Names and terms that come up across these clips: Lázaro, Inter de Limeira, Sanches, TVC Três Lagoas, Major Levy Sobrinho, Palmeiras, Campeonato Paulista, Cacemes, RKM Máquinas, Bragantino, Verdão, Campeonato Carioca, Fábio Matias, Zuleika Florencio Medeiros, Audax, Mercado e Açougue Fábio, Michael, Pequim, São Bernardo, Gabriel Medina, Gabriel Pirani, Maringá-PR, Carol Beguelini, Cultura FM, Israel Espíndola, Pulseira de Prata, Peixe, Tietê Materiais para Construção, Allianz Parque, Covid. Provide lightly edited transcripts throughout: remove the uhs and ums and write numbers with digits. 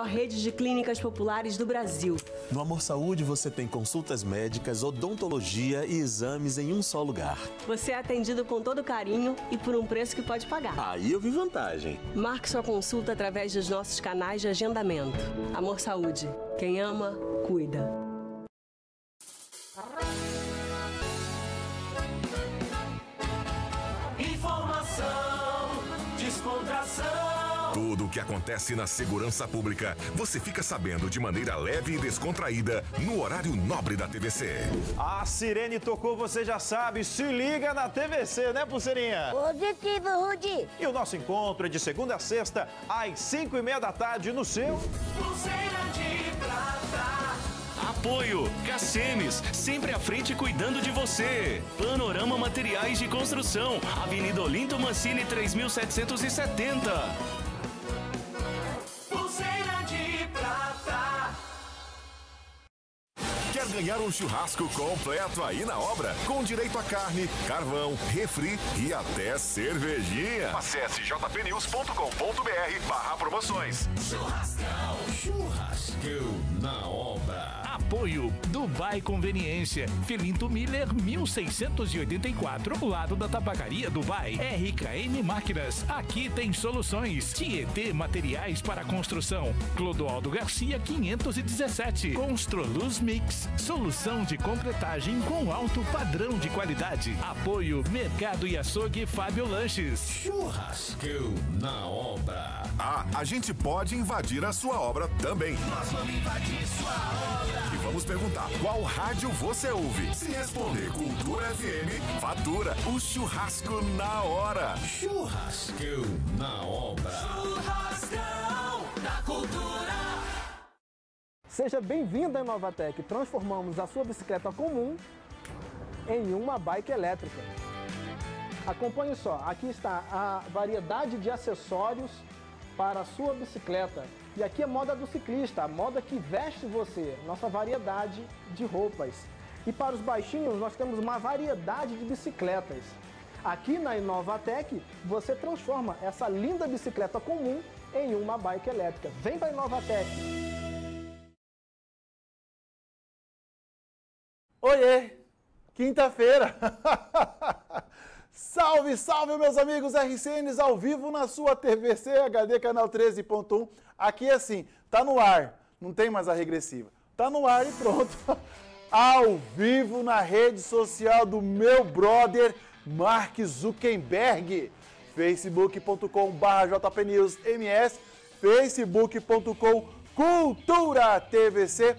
A rede de clínicas populares do Brasil. No Amor Saúde você tem consultas médicas, odontologia e exames em um só lugar. Você é atendido com todo carinho e por um preço que pode pagar. Aí eu vi vantagem. Marque sua consulta através dos nossos canais de agendamento. Amor Saúde. Quem ama, cuida. Informação, descontração. Tudo o que acontece na segurança pública, você fica sabendo de maneira leve e descontraída no horário nobre da TVC. A sirene tocou, você já sabe, se liga na TVC, né, Pulseirinha? Positivo, Rudy. E o nosso encontro é de segunda a sexta, às 5:30 da tarde, no seu... Pulseira de Prata. Apoio, Cacemes, sempre à frente cuidando de você. Panorama Materiais de Construção, Avenida Olinto Mancini, 3770. Ganhar um churrasco completo aí na obra, com direito a carne, carvão, refri e até cervejinha. Acesse jpnews.com.br/promoções. Churrascão, churrascão na obra. Apoio Dubai Conveniência, Filinto Miller 1684, lado da Tabacaria Dubai. RKM Máquinas, aqui tem soluções. Tietê Materiais para Construção, Clodoaldo Garcia 517. Constroluz Mix, solução de concretagem com alto padrão de qualidade. Apoio Mercado e Açougue Fábio Lanches. Churrasqueiro na obra. Ah, a gente pode invadir a sua obra também. Nós vamos invadir sua obra. E vamos perguntar qual rádio você ouve. Se responder Cultura FM, fatura o churrasco na hora. Churrasqueiro na obra. Churrascão da Cultura. Seja bem-vindo à Inovatec. Transformamos a sua bicicleta comum em uma bike elétrica. Acompanhe só, aqui está a variedade de acessórios para a sua bicicleta. E aqui a moda do ciclista, a moda que veste você, nossa variedade de roupas. E para os baixinhos nós temos uma variedade de bicicletas. Aqui na Inovatec você transforma essa linda bicicleta comum em uma bike elétrica. Vem para a Inovatec! Oiê! Quinta-feira! Salve, salve, meus amigos RCNs ao vivo na sua TVC HD, canal 13.1. Aqui assim, tá no ar, não tem mais a regressiva. Tá no ar e pronto. Ao vivo na rede social do meu brother Mark Zuckerberg. facebook.com/jpnewsms, facebook.com/cultura tvc.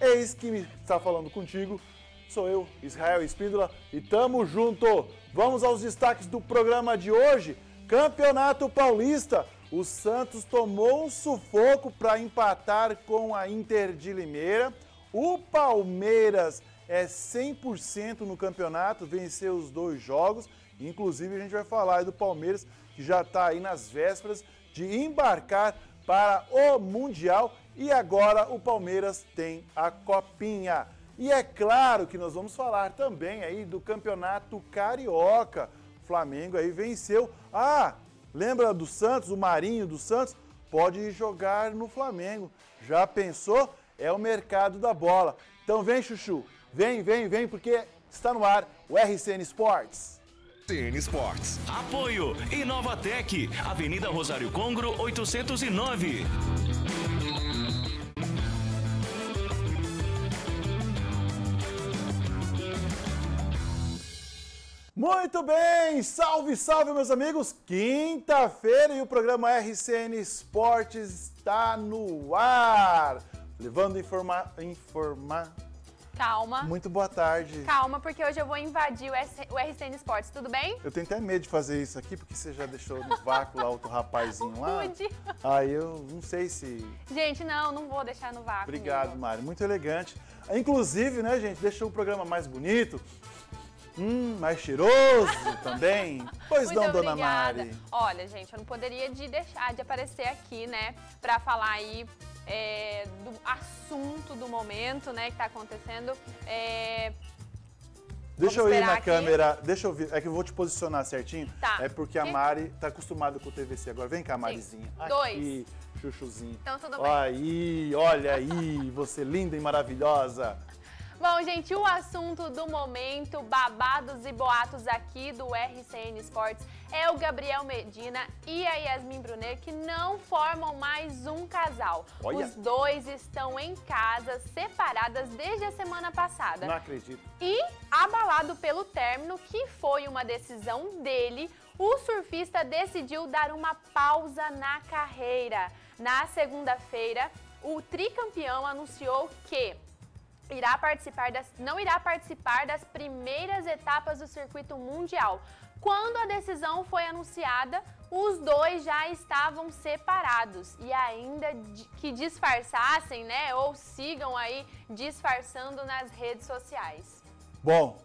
Eis que me está falando contigo. Sou eu, Israel Espíndola, e tamo junto! Vamos aos destaques do programa de hoje. Campeonato Paulista. O Santos tomou um sufoco para empatar com a Inter de Limeira. O Palmeiras é 100% no campeonato, venceu os 2 jogos. Inclusive, a gente vai falar aí do Palmeiras, que já está aí nas vésperas de embarcar para o Mundial. E agora o Palmeiras tem a Copinha. E é claro que nós vamos falar também aí do Campeonato Carioca. O Flamengo aí venceu. Ah, lembra do Santos, o Marinho do Santos? Pode jogar no Flamengo. Já pensou? É o mercado da bola. Então vem, Chuchu. Vem, vem, vem, porque está no ar o RCN Sports. RCN Sports. Apoio Inovatec, Avenida Rosário Congro, 809. Muito bem, salve, salve, meus amigos, quinta-feira e o programa RCN Sports está no ar, levando Calma. Muito boa tarde. Calma, porque hoje eu vou invadir o RCN Sports, tudo bem? Eu tenho até medo de fazer isso aqui, porque você já deixou no vácuo lá outro rapazinho lá. Aí eu não sei se... Gente, não vou deixar no vácuo. Obrigado, mesmo. Mari, muito elegante. Inclusive, né, gente, deixou o programa mais bonito. Mais cheiroso também. Pois não, dona Mari. Olha, gente, eu não poderia deixar de aparecer aqui, né, pra falar aí do assunto do momento, né, que tá acontecendo. Deixa eu ir na câmera, deixa eu vir, é que eu vou te posicionar certinho, tá. É porque a Mari tá acostumada com o TVC agora. Vem cá, Marizinha. Aqui, chuchuzinho. Então tudo bem. Aí, olha aí, você linda e maravilhosa. Bom, gente, o assunto do momento, babados e boatos aqui do RCN Sports, é o Gabriel Medina e a Yasmin Brunet, que não formam mais um casal. Olha. Os dois estão em casa, separadas desde a semana passada. Não acredito. E, abalado pelo término, que foi uma decisão dele, o surfista decidiu dar uma pausa na carreira. Na segunda-feira, o tricampeão anunciou que não irá participar das primeiras etapas do circuito mundial. Quando a decisão foi anunciada, os dois já estavam separados. E ainda que disfarçassem, né, ou sigam aí disfarçando nas redes sociais. Bom,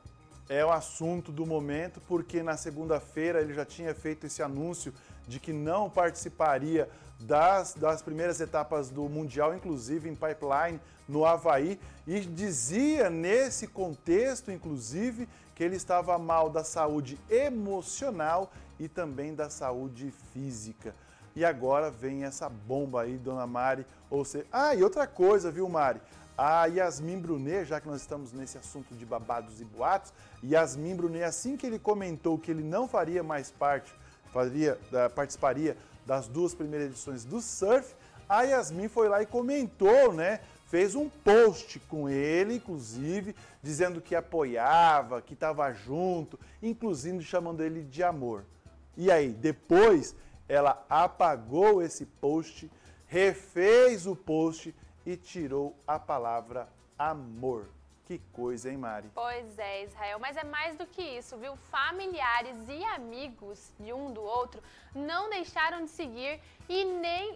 é o assunto do momento, porque na segunda-feira ele já tinha feito esse anúncio de que não participaria das primeiras etapas do Mundial, inclusive em Pipeline, no Havaí, e dizia nesse contexto, inclusive, que ele estava mal da saúde emocional e também da saúde física. E agora vem essa bomba aí, dona Mari, ou seja... Ah, e outra coisa, viu, Mari? A Yasmin Brunet, já que nós estamos nesse assunto de babados e boatos, Yasmin Brunet, assim que ele comentou que ele não faria mais parte, participaria das duas primeiras edições do surf, a Yasmin foi lá e comentou, né? Fez um post com ele, inclusive, dizendo que apoiava, que estava junto, inclusive chamando ele de amor. E aí, depois, ela apagou esse post, refez o post e tirou a palavra amor. Que coisa, hein, Mari? Pois é, Israel, mas é mais do que isso, viu? Familiares e amigos de um do outro não deixaram de seguir e nem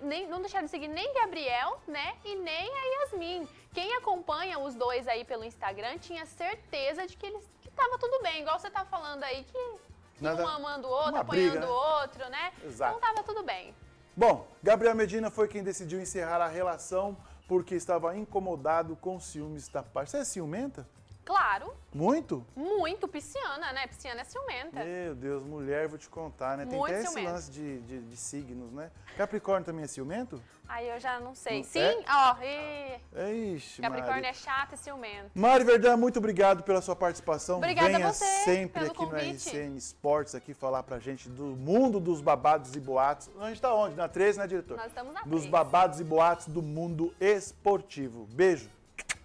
Gabriel, né, e nem a Yasmin. Quem acompanha os dois aí pelo Instagram tinha certeza de que eles tava tudo bem, igual você tá falando aí, que nada, um amando o outro, apoiando o outro, né? Exato. Então tava tudo bem. Bom, Gabriel Medina foi quem decidiu encerrar a relação porque estava incomodado com ciúmes da parte. Você é ciumenta? Claro. Muito? Muito, pisciana, né? Pisciana é ciumenta. Meu Deus, mulher, vou te contar, né? Tem muito até esse ciumento. Lance de signos, né? Capricórnio também é ciumento? Aí eu já não sei. Não, sim? Ó, é? Ixi, Capricórnio, Mari, é chato e ciumento. Mari Verdão, muito obrigado pela sua participação. Obrigada. Venha a você sempre pelo aqui convite. No RCN Sports, aqui falar pra gente do mundo dos babados e boatos. A gente tá onde? Na 13, né, diretor? Nós estamos na 13. Dos babados e boatos do mundo esportivo. Beijo.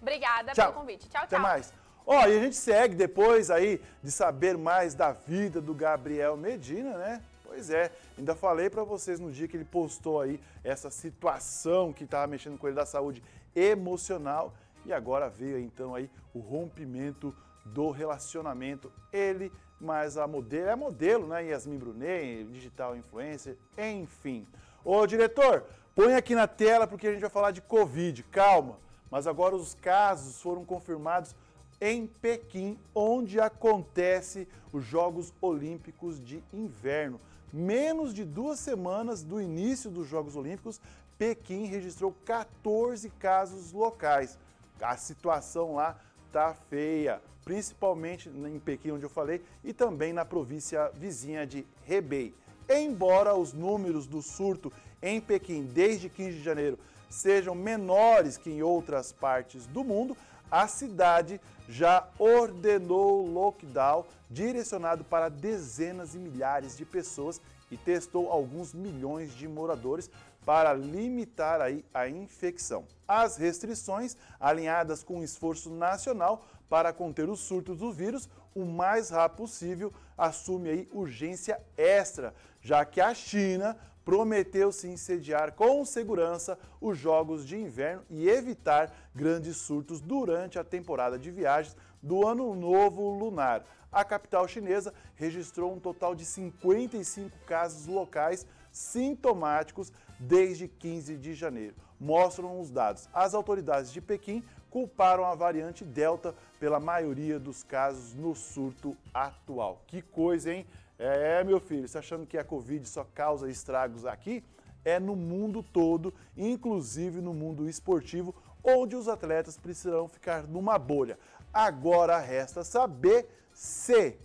Obrigada pelo convite. Tchau, tchau. Até mais. Ó, e a gente segue depois aí de saber mais da vida do Gabriel Medina, né? Pois é, ainda falei pra vocês no dia que ele postou aí essa situação que tava mexendo com ele da saúde emocional, e agora veio então aí o rompimento do relacionamento. Ele mais a modelo, é modelo, né? Yasmin Brunet, digital influencer, enfim. Ô, diretor, põe aqui na tela porque a gente vai falar de Covid, calma. Mas agora os casos foram confirmados em Pequim, onde acontece os Jogos Olímpicos de Inverno. Menos de 2 semanas do início dos Jogos Olímpicos, Pequim registrou 14 casos locais. A situação lá tá feia, principalmente em Pequim, onde eu falei, e também na província vizinha de Hebei. Embora os números do surto em Pequim desde 15 de janeiro sejam menores que em outras partes do mundo, a cidade já ordenou o lockdown direcionado para dezenas e milhares de pessoas e testou alguns milhões de moradores para limitar aí a infecção. As restrições, alinhadas com o esforço nacional para conter os surtos do vírus o mais rápido possível, assume aí urgência extra, já que a China prometeu se sediar com segurança os Jogos de Inverno e evitar grandes surtos durante a temporada de viagens do Ano Novo Lunar. A capital chinesa registrou um total de 55 casos locais sintomáticos desde 15 de janeiro, mostram os dados. As autoridades de Pequim culparam a variante Delta pela maioria dos casos no surto atual. Que coisa, hein? É, meu filho, você achando que a Covid só causa estragos aqui? é no mundo todo, inclusive no mundo esportivo, onde os atletas precisarão ficar numa bolha. Agora resta saber se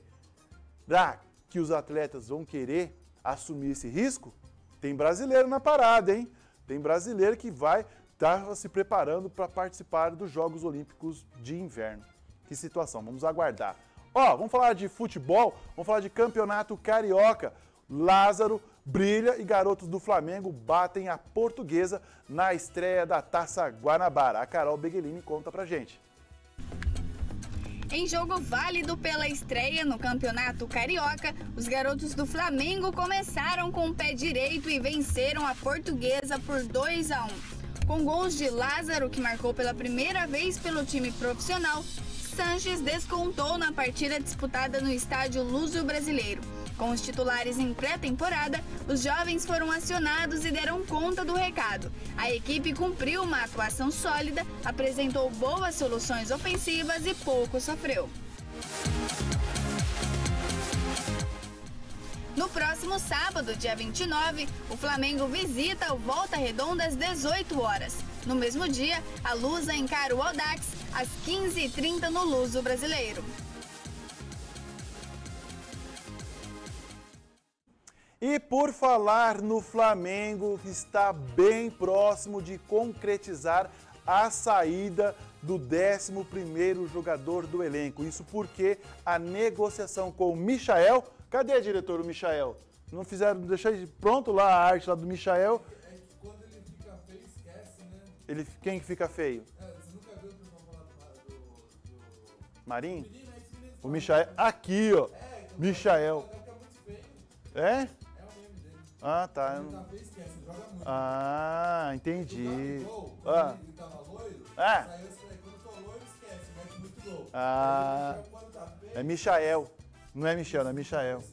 será que os atletas vão querer assumir esse risco. Tem brasileiro na parada, hein? Tem brasileiro que vai estar se preparando para participar dos Jogos Olímpicos de Inverno. Que situação, vamos aguardar. Ó, vamos falar de futebol, vamos falar de Campeonato Carioca. Lázaro brilha e garotos do Flamengo batem a Portuguesa na estreia da Taça Guanabara. A Carol Beguelini conta pra gente. Em jogo válido pela estreia no Campeonato Carioca, os garotos do Flamengo começaram com o pé direito e venceram a Portuguesa por 2-1. Com gols de Lázaro, que marcou pela primeira vez pelo time profissional, Sanches descontou na partida disputada no estádio Luso Brasileiro. Com os titulares em pré-temporada, os jovens foram acionados e deram conta do recado. A equipe cumpriu uma atuação sólida, apresentou boas soluções ofensivas e pouco sofreu. No próximo sábado, dia 29, o Flamengo visita o Volta Redonda às 18 horas. No mesmo dia, a Lusa encara o Audax às 15h30 no Luso Brasileiro. E por falar no Flamengo, que está bem próximo de concretizar a saída do 11º jogador do elenco. Isso porque a negociação com o Michael... Cadê, diretor, o Michael? Não fizeram, deixaram pronto lá a arte lá do Michael? É que quando ele fica feio, esquece, né? Ele, quem que fica feio? É, você nunca viu o que eu vou falar do Marinho? O Michael, aqui, ó. É, então, Michael. É? Ah, tá. Ah, entendi. Ah. Ah. Ah. É Michael. Não é Michel, é Michael.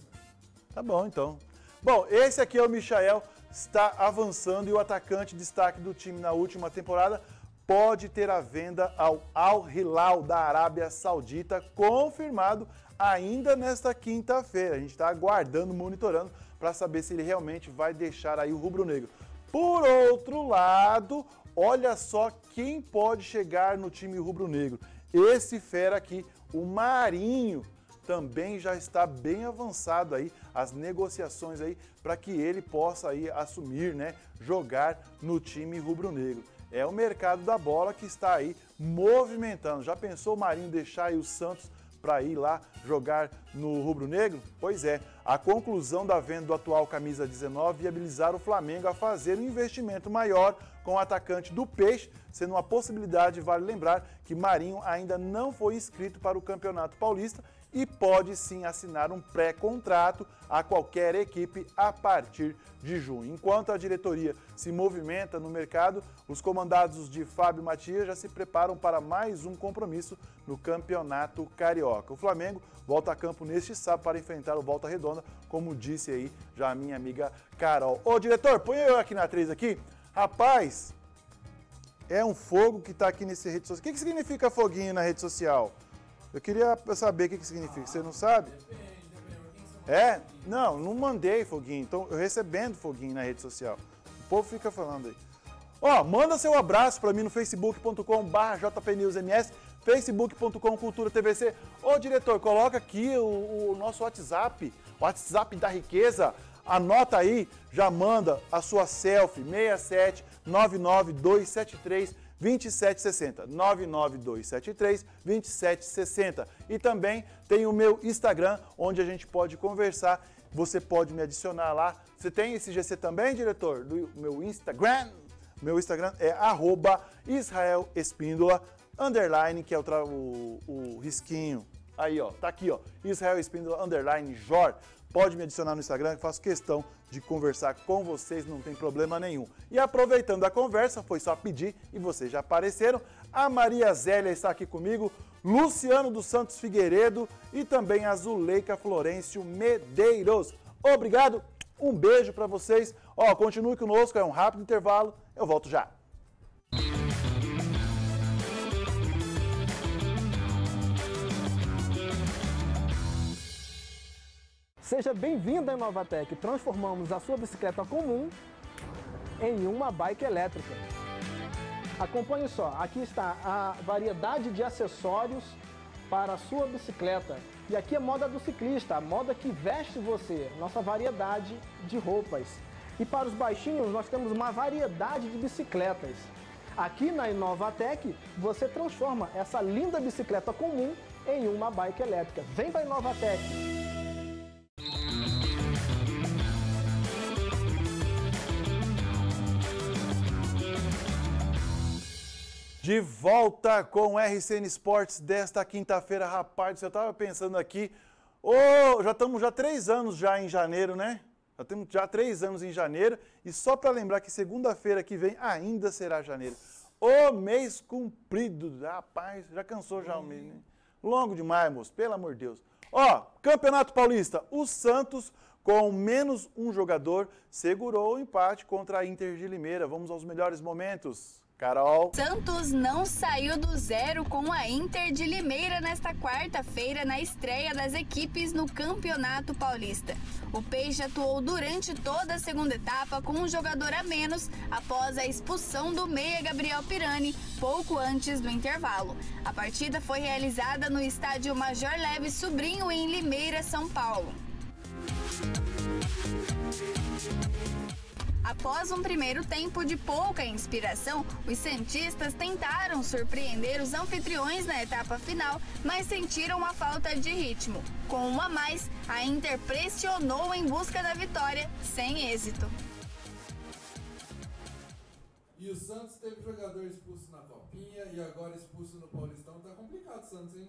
Tá bom, então. Bom, esse aqui é o Michael, está avançando e o atacante destaque do time na última temporada pode ter a venda ao Al Hilal da Arábia Saudita, confirmado ainda nesta quinta-feira. A gente está aguardando, monitorando, para saber se ele realmente vai deixar aí o rubro-negro. Por outro lado, olha só quem pode chegar no time rubro-negro. Esse fera aqui, o Marinho, também já está bem avançado aí as negociações aí para que ele possa aí assumir, né, jogar no time rubro-negro. É o mercado da bola que está aí movimentando. Já pensou o Marinho deixar aí o Santos para ir lá jogar no rubro-negro? Pois é, a conclusão da venda do atual camisa 19 viabilizar o Flamengo a fazer um investimento maior com o atacante do Peixe, sendo uma possibilidade. Vale lembrar que Marinho ainda não foi inscrito para o Campeonato Paulista e pode sim assinar um pré-contrato a qualquer equipe a partir de junho. Enquanto a diretoria se movimenta no mercado, os comandados de Fábio Matias já se preparam para mais um compromisso no Campeonato Carioca. O Flamengo volta a campo neste sábado para enfrentar o Volta Redonda, como disse aí já a minha amiga Carol. Ô, diretor, põe eu aqui na atriz aqui. Rapaz, é um fogo que está aqui nesse rede social. O que significa foguinho na rede social? Eu queria saber o que significa, você não sabe? É? Não, não mandei foguinho, então eu recebendo foguinho na rede social. O povo fica falando aí. Ó, manda seu abraço pra mim no facebook.com/jpnewsms, facebook.com/culturatvc. Ô, diretor, coloca aqui o nosso WhatsApp, o WhatsApp da riqueza. Anota aí, já manda a sua selfie, 67992732760, 992732760. E também tem o meu Instagram, onde a gente pode conversar. Você pode me adicionar lá. Você tem esse GC também, diretor? Do meu Instagram? Meu Instagram é @IsraelEspíndola_, que é o risquinho. Aí, ó, tá aqui, ó, IsraelEspíndola_Jor. Pode me adicionar no Instagram, que faço questão de conversar com vocês, não tem problema nenhum. E aproveitando a conversa, foi só pedir e vocês já apareceram. A Maria Zélia está aqui comigo, Luciano dos Santos Figueiredo e também a Zuleika Florencio Medeiros. Obrigado, um beijo para vocês. Ó, continue conosco, é um rápido intervalo, eu volto já. Seja bem-vindo à Inovatec. Transformamos a sua bicicleta comum em uma bike elétrica. Acompanhe só, aqui está a variedade de acessórios para a sua bicicleta. E aqui é a moda do ciclista, a moda que veste você, nossa variedade de roupas. E para os baixinhos, nós temos uma variedade de bicicletas. Aqui na Inovatec, você transforma essa linda bicicleta comum em uma bike elétrica. Vem para a Inovatec! De volta com o RCN Sports desta quinta-feira. Rapaz, eu estava pensando aqui, já estamos já 3 anos já em janeiro, né? Já temos já 3 anos em janeiro e só para lembrar que segunda-feira que vem ainda será janeiro. O mês cumprido, rapaz, já cansou já o mês, né? Longo demais, moço, pelo amor de Deus. Ó, Campeonato Paulista, o Santos com menos um jogador segurou o empate contra a Inter de Limeira. Vamos aos melhores momentos. Carol. Santos não saiu do zero com a Inter de Limeira nesta quarta-feira na estreia das equipes no Campeonato Paulista. O Peixe atuou durante toda a segunda etapa com um jogador a menos após a expulsão do meia Gabriel Pirani pouco antes do intervalo. A partida foi realizada no estádio Major Leves Sobrinho em Limeira, São Paulo. Após um primeiro tempo de pouca inspiração, os santistas tentaram surpreender os anfitriões na etapa final, mas sentiram a falta de ritmo. Com uma a mais, a Inter pressionou em busca da vitória, sem êxito. E o Santos teve jogador expulso na Copinha e agora expulso no Paulistão. Tá complicado o Santos, hein?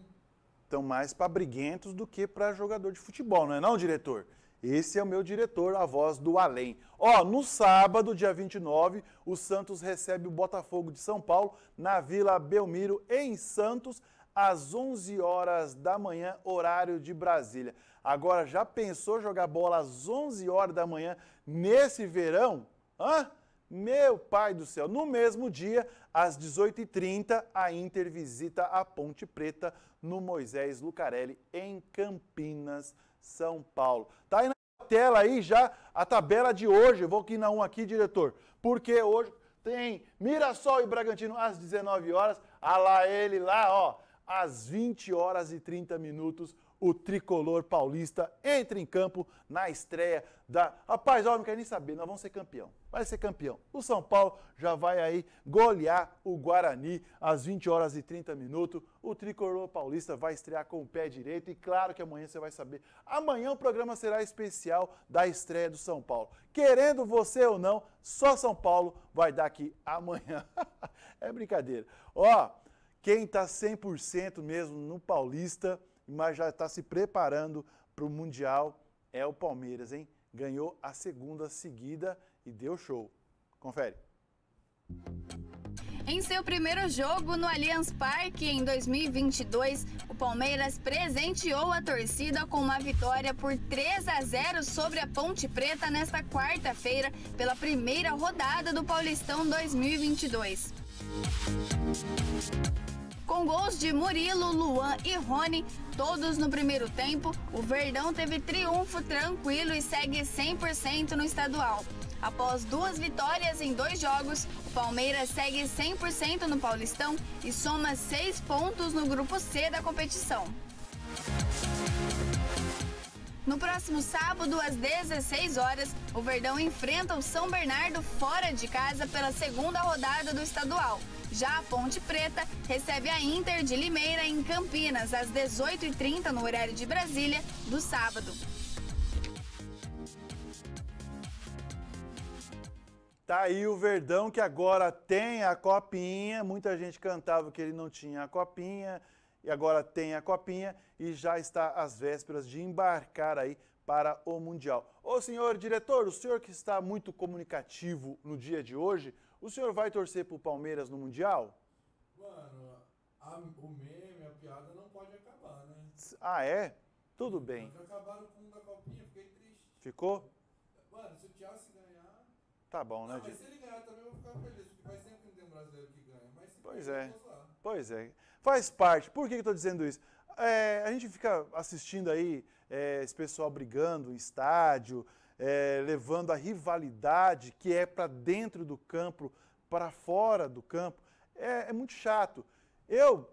Estão mais para briguentos do que para jogador de futebol, não é não, diretor? Esse é o meu diretor, a voz do além. Ó, no sábado, dia 29, o Santos recebe o Botafogo de São Paulo na Vila Belmiro, em Santos, às 11 horas da manhã, horário de Brasília. Agora, já pensou jogar bola às 11 horas da manhã nesse verão? Hã? Meu pai do céu! No mesmo dia, às 18h30, a Inter visita a Ponte Preta no Moisés Lucarelli, em Campinas, São Paulo. Tá aí na tela aí já a tabela de hoje. Eu vou aqui na 1 aqui, diretor, porque hoje tem Mirassol e Bragantino às 19 horas. Ah lá ele lá, ó, às 20 horas e 30 minutos, o Tricolor Paulista entra em campo na estreia da... Rapaz, ó, não quero nem saber, nós vamos ser campeão. Vai ser campeão. O São Paulo já vai aí golear o Guarani às 20 horas e 30 minutos. O Tricolor Paulista vai estrear com o pé direito e claro que amanhã você vai saber. Amanhã o programa será especial da estreia do São Paulo. Querendo você ou não, só São Paulo vai dar aqui amanhã. É brincadeira. Ó, quem tá 100% mesmo no Paulista, mas já tá se preparando para o Mundial, é o Palmeiras, hein? Ganhou a segunda seguida e deu show. Confere. Em seu primeiro jogo no Allianz Parque em 2022, o Palmeiras presenteou a torcida com uma vitória por 3-0 sobre a Ponte Preta nesta quarta-feira pela primeira rodada do Paulistão 2022. Com gols de Murilo, Luan e Rony, todos no primeiro tempo, o Verdão teve triunfo tranquilo e segue 100% no estadual. Após 2 vitórias em 2 jogos, o Palmeiras segue 100% no Paulistão e soma 6 pontos no grupo C da competição. No próximo sábado, às 16 horas, o Verdão enfrenta o São Bernardo fora de casa pela segunda rodada do estadual. Já a Ponte Preta recebe a Inter de Limeira em Campinas, às 18h30, no horário de Brasília, do sábado. Tá aí o Verdão que agora tem a Copinha, muita gente cantava que ele não tinha a Copinha, e agora tem a Copinha e já está às vésperas de embarcar aí para o Mundial. Ô senhor diretor, o senhor que está muito comunicativo no dia de hoje, o senhor vai torcer pro Palmeiras no Mundial? Mano, o meme, a piada não pode acabar, né? Ah, é? Tudo bem. Mas acabaram com o da Copinha, fiquei triste. Ficou? Mano, se o Thiago ganhar... Tá bom, né? Não, mas se ele ganhar também eu vou ficar feliz, porque faz tempo que não tem um brasileiro que ganha. Mas se pois é. Gozar. Pois é. Faz parte. Por que eu tô dizendo isso? A gente fica assistindo aí esse pessoal brigando em estádio, levando a rivalidade que é para dentro do campo, para fora do campo, é muito chato. Eu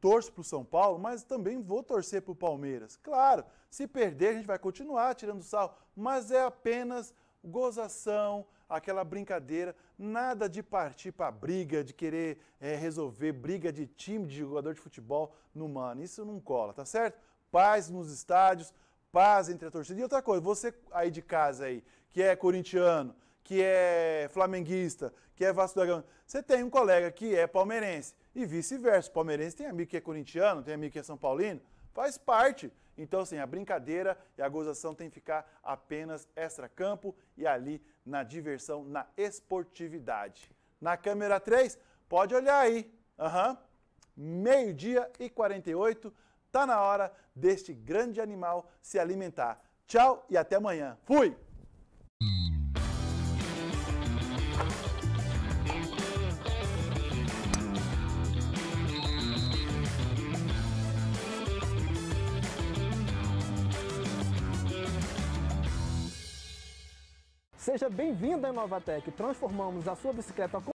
torço para o São Paulo, mas também vou torcer para o Palmeiras. Claro, se perder a gente vai continuar tirando sarro, mas é apenas gozação, aquela brincadeira, nada de partir para briga, de querer resolver briga de time, de jogador de futebol no mano. Isso não cola, tá certo? Paz nos estádios, paz entre a torcida. E outra coisa, você aí de casa aí, que é corintiano, que é flamenguista, que é Vasco da Gama, você tem um colega que é palmeirense e vice-versa. O palmeirense tem amigo que é corintiano, tem amigo que é são paulino, faz parte. Então, assim, a brincadeira e a gozação tem que ficar apenas extra-campo e ali na diversão, na esportividade. Na câmera 3, pode olhar aí. Meio-dia e 48, tá na hora deste grande animal se alimentar. Tchau e até amanhã. Fui! Seja bem-vindo à Inovatec. Transformamos a sua bicicleta